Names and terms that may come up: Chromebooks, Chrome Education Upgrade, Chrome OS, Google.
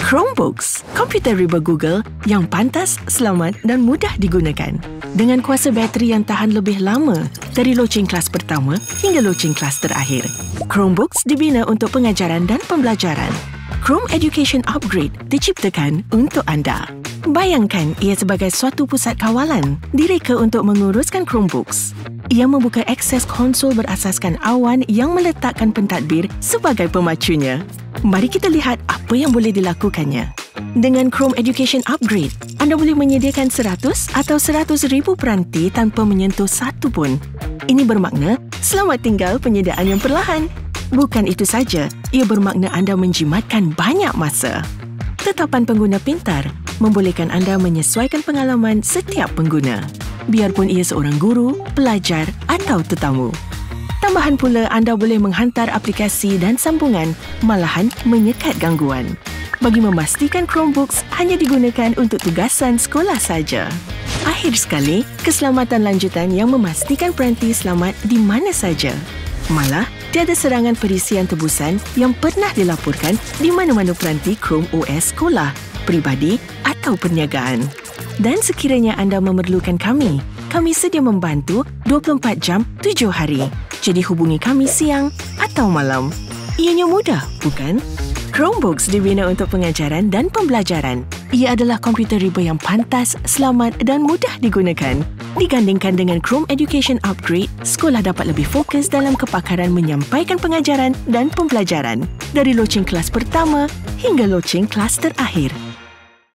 Chromebooks, komputer riba Google yang pantas, selamat dan mudah digunakan. Dengan kuasa bateri yang tahan lebih lama dari loceng kelas pertama hingga loceng kelas terakhir. Chromebooks dibina untuk pengajaran dan pembelajaran. Chrome Education Upgrade diciptakan untuk anda. Bayangkan ia sebagai suatu pusat kawalan direka untuk menguruskan Chromebooks. Ia membuka akses konsol berasaskan awan yang meletakkan pentadbir sebagai pemacunya. Mari kita lihat apa yang boleh dilakukannya. Dengan Chrome Education Upgrade, anda boleh menyediakan 100 atau 100,000 peranti tanpa menyentuh satu pun. Ini bermakna selamat tinggal penyediaan yang perlahan. Bukan itu saja, ia bermakna anda menjimatkan banyak masa. Tetapan pengguna pintar membolehkan anda menyesuaikan pengalaman setiap pengguna, biarpun ia seorang guru, pelajar atau tetamu. Tambahan pula, anda boleh menghantar aplikasi dan sambungan, malahan menyekat gangguan. Bagi memastikan Chromebooks hanya digunakan untuk tugasan sekolah saja. Akhir sekali, keselamatan lanjutan yang memastikan peranti selamat di mana saja. Malah, tiada serangan perisian tebusan yang pernah dilaporkan di mana-mana peranti Chrome OS sekolah, peribadi atau perniagaan. Dan sekiranya anda memerlukan kami, kami sedia membantu 24 jam 7 hari. Jadi hubungi kami siang atau malam. Ianya mudah, bukan? Chromebooks dibina untuk pengajaran dan pembelajaran. Ia adalah komputer riba yang pantas, selamat dan mudah digunakan. Digandingkan dengan Chrome Education Upgrade, sekolah dapat lebih fokus dalam kepakaran menyampaikan pengajaran dan pembelajaran dari loceng kelas pertama hingga loceng kelas terakhir.